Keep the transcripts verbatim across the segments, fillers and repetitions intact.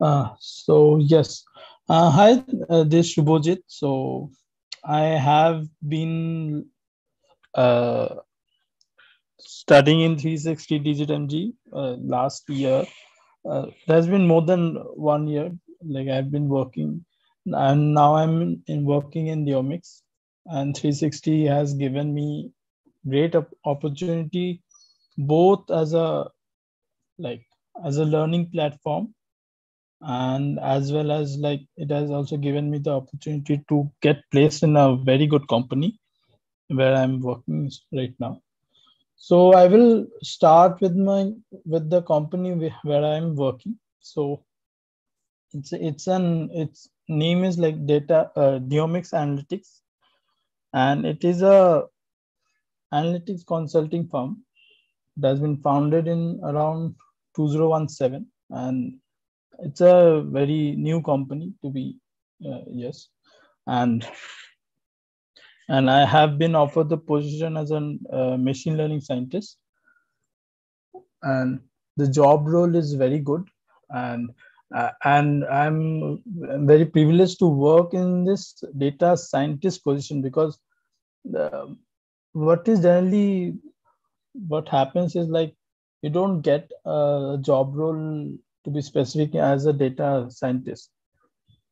Uh, so yes, uh, hi, uh, this is Shubhojit. So I have been uh, studying in three sixty DigiTMG uh, last year. Uh, there's been more than one year. Like I've been working, and now I'm in, in working in DhiOmics, and three sixty has given me great opportunity, both as a like as a learning platform, and as well as like it has also given me the opportunity to get placed in a very good company where I'm working right now. So I will start with my with the company where I'm working. So it's it's an its name is like data uh, DhiOmics Analytics, and it is a analytics consulting firm that has been founded in around two thousand seventeen, and it's a very new company to be uh, yes, and and I have been offered the position as a uh, machine learning scientist, and the job role is very good, and uh, and I'm very privileged to work in this data scientist position, because the, what is generally what happens is like you don't get a job role to be specific as a data scientist.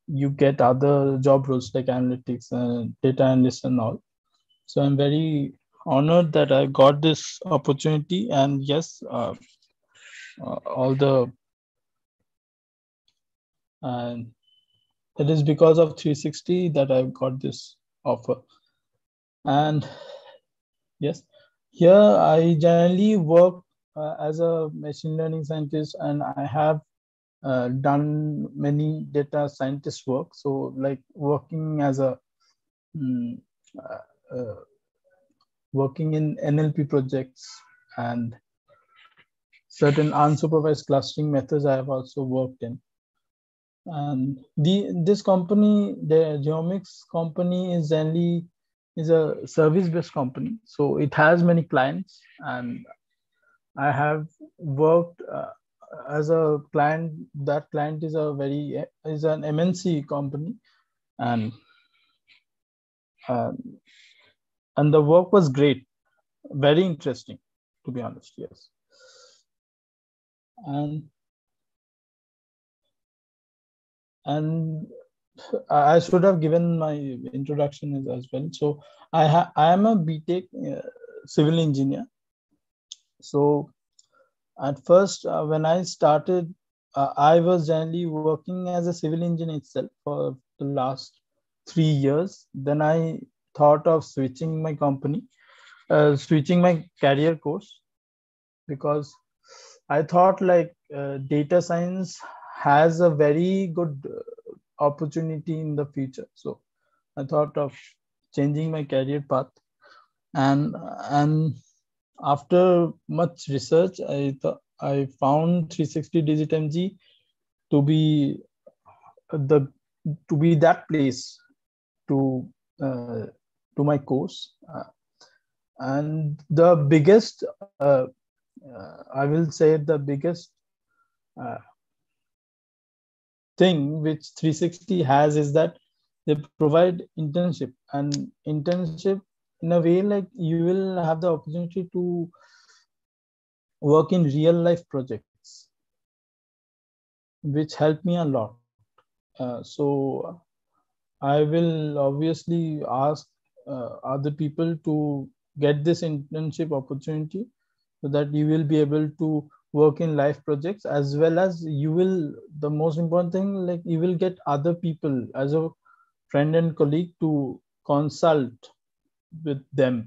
You get other job roles like analytics and data analyst and all. So I'm very honored that I got this opportunity, and yes, uh, uh, all the and it is because of three sixty that I got this offer. And yes, here I generally work Uh, as a machine learning scientist, and I have uh, done many data scientist work. So like working as a, um, uh, uh, working in N L P projects and certain unsupervised clustering methods I have also worked in. And the, this company, the DhiOmics company is generally is a service-based company. So it has many clients, and I have worked uh, as a client. That client is a very is an M N C company, and um, and the work was great, very interesting, to be honest. Yes, and and I should have given my introduction as well. So I ha I am a B Tech uh, civil engineer. So at first, uh, when I started, uh, I was generally working as a civil engineer itself for the last three years. Then I thought of switching my company, uh, switching my career course, because I thought like uh, data science has a very good uh, opportunity in the future. So I thought of changing my career path, and and after much research, I I found three sixty DigiTMG to be the to be that place to uh, to my course, uh, and the biggest uh, uh, I will say the biggest uh, thing which three sixty has is that they provide internship, and internship in a way, like you will have the opportunity to work in real life projects, which helped me a lot. Uh, so I will obviously ask uh, other people to get this internship opportunity, so that you will be able to work in live projects, as well as you will, the most important thing, like you will get other people as a friend and colleague to consult with them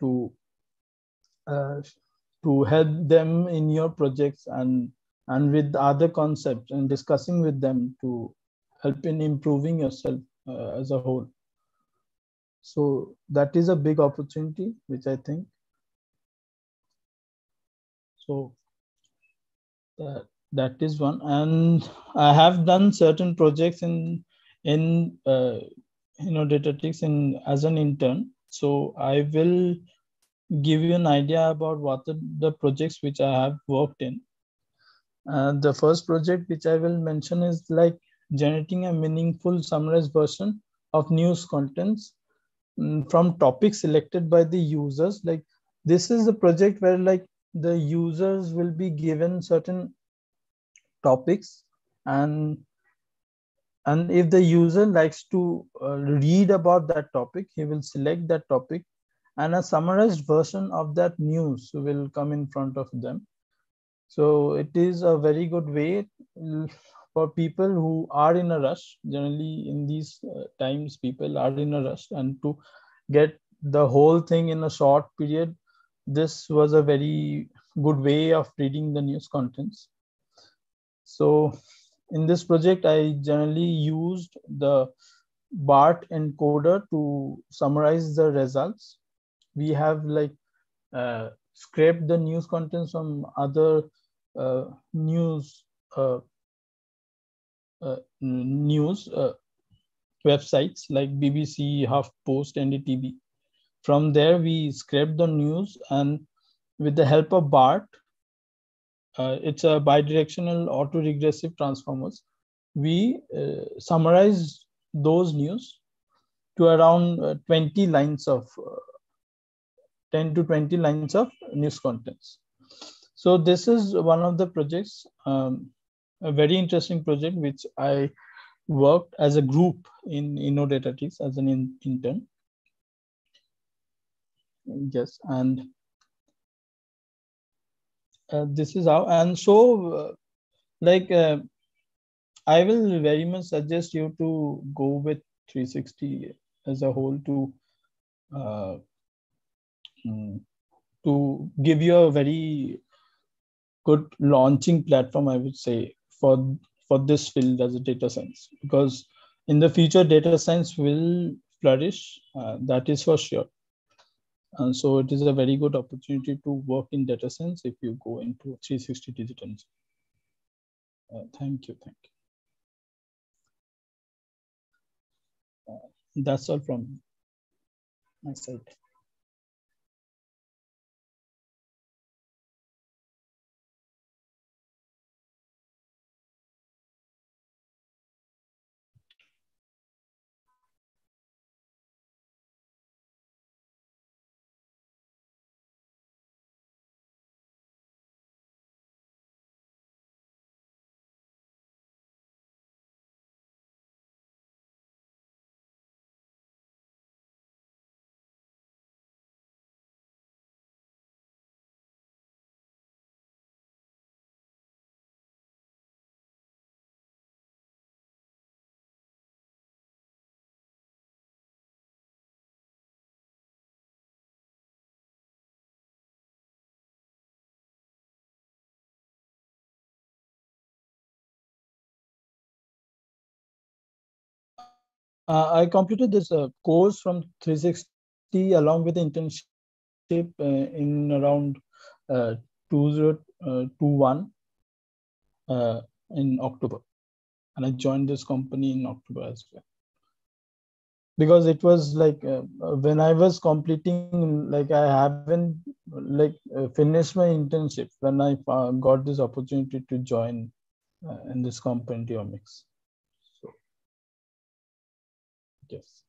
to uh, to help them in your projects, and and with other concepts, and discussing with them to help in improving yourself uh, as a whole. So that is a big opportunity, which I think. So uh, that is one, and I have done certain projects in in. Uh, Innodatatics Incorporated as an intern. So I will give you an idea about what the, the projects which I have worked in. Uh, the first project which I will mention is like generating a meaningful summarized version of news contents um, from topics selected by the users. Like this is the project where like the users will be given certain topics, and and if the user likes to uh, read about that topic, he will select that topic and a summarized version of that news will come in front of them. So it is a very good way for people who are in a rush. Generally in these uh, times, people are in a rush, and to get the whole thing in a short period, this was a very good way of reading the news contents. So in this project, I generally used the BART encoder to summarize the results. We have like uh, scraped the news contents from other uh, news uh, uh, news uh, websites like B B C, HuffPost, N D T V. From there, we scraped the news, and with the help of BART, Uh, it's a bidirectional autoregressive transformers. We uh, summarize those news to around uh, twenty lines of uh, ten to twenty lines of news contents. So this is one of the projects, um, a very interesting project which I worked as a group in Innodatatics as an in intern. Yes, and Uh, this is how, and so uh, like uh, I will very much suggest you to go with three sixty as a whole to uh, to give you a very good launching platform, I would say, for for this field as a data science, because in the future data science will flourish, uh, that is for sure. And so it is a very good opportunity to work in data science if you go into three sixty DigiTMG. Uh, thank you, thank you. Uh, that's all from my side. Uh, I completed this uh, course from three sixty along with the internship uh, in around uh, two thousand twenty-one uh, in October. And I joined this company in October as well. Because it was like, uh, when I was completing, like I haven't like uh, finished my internship when I uh, got this opportunity to join uh, in this company, DhiOmics. Yes.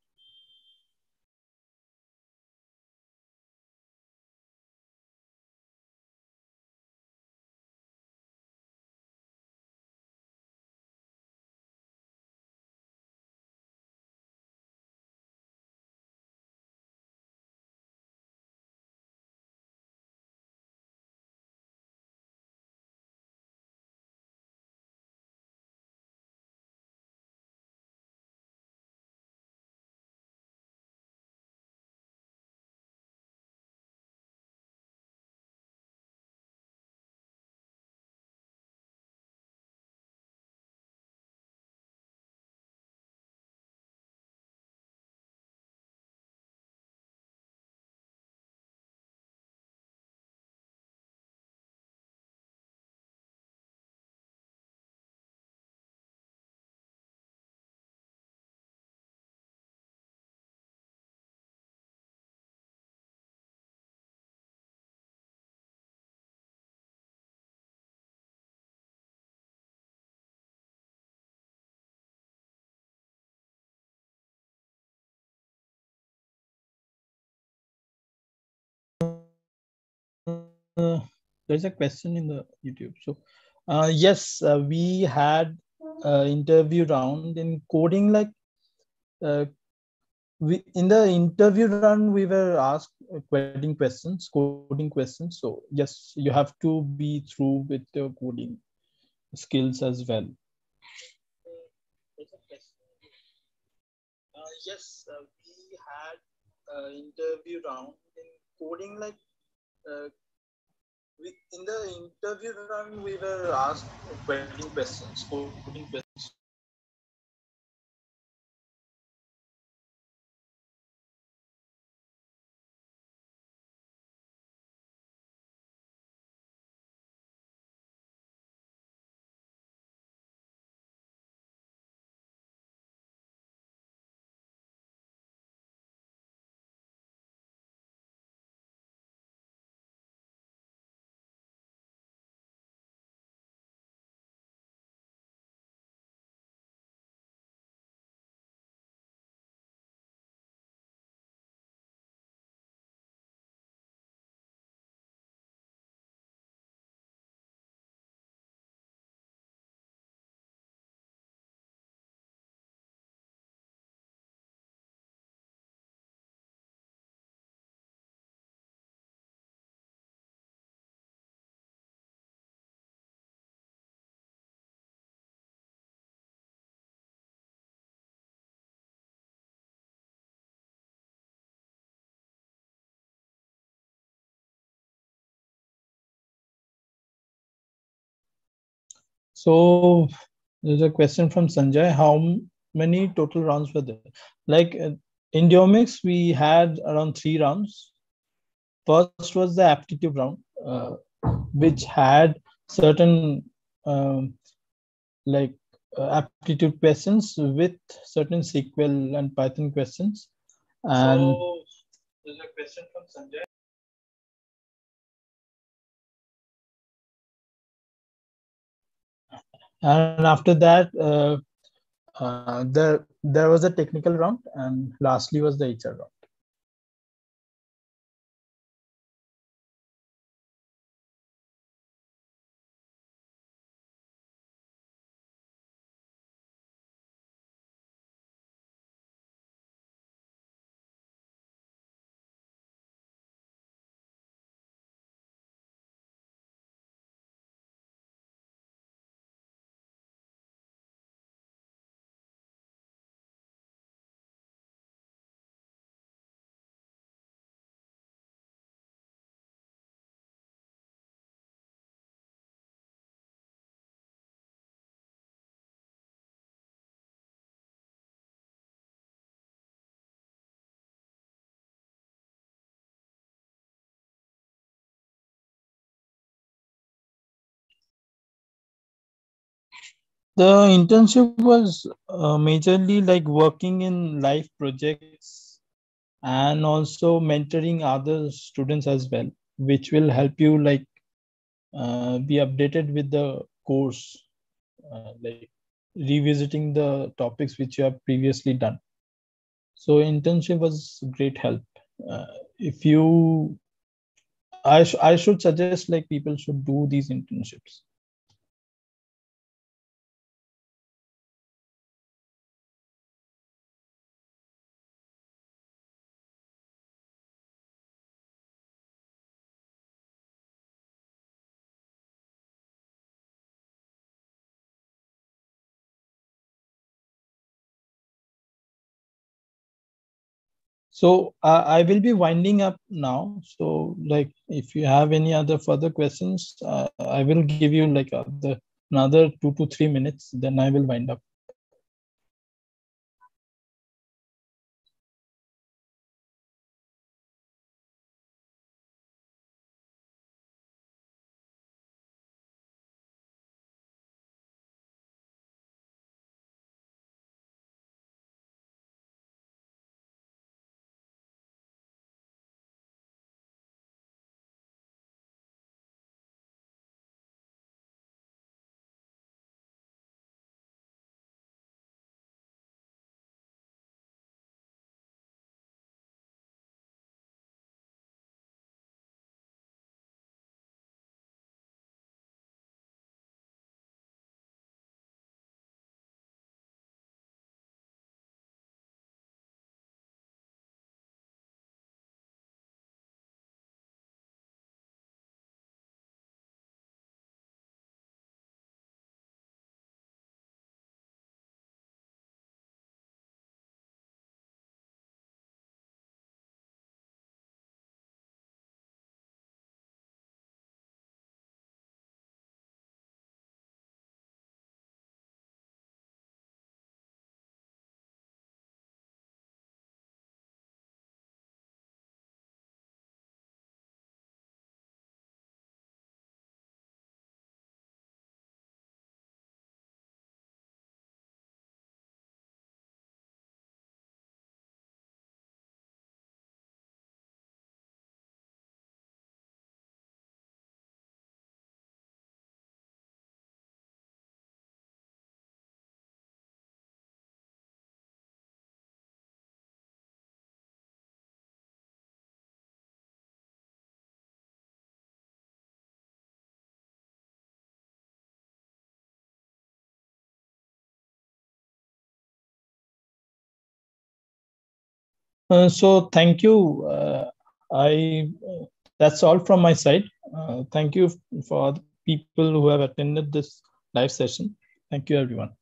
uh, there's a question in the YouTube. So uh, yes, uh, we had uh, interview round in coding. Like uh, we in the interview round, we were asked coding questions, coding questions. So yes, you have to be through with your coding skills as well. Uh, yes, uh, we had uh, interview round in coding. Like uh, we, in the interview round, we were asked coding questions, coding questions. So there's a question from Sanjay. How many total rounds were there? Like uh, in DhiOmics, we had around three rounds. First was the aptitude round, uh, which had certain um, like uh, aptitude questions with certain S Q L and Python questions. And so there's a question from Sanjay. And after that, uh, uh, there, there was a technical round, and lastly was the H R round. The internship was uh, majorly like working in live projects and also mentoring other students as well, which will help you like uh, be updated with the course, uh, like revisiting the topics which you have previously done. So internship was great help. Uh, if you, I, sh I should suggest like people should do these internships. So uh, I will be winding up now. So like, if you have any other further questions, uh, I will give you like a, the, another two to three minutes, then I will wind up. Uh, so thank you. Uh, I uh, that's all from my side. Uh, thank you for the people who have attended this live session. Thank you, everyone.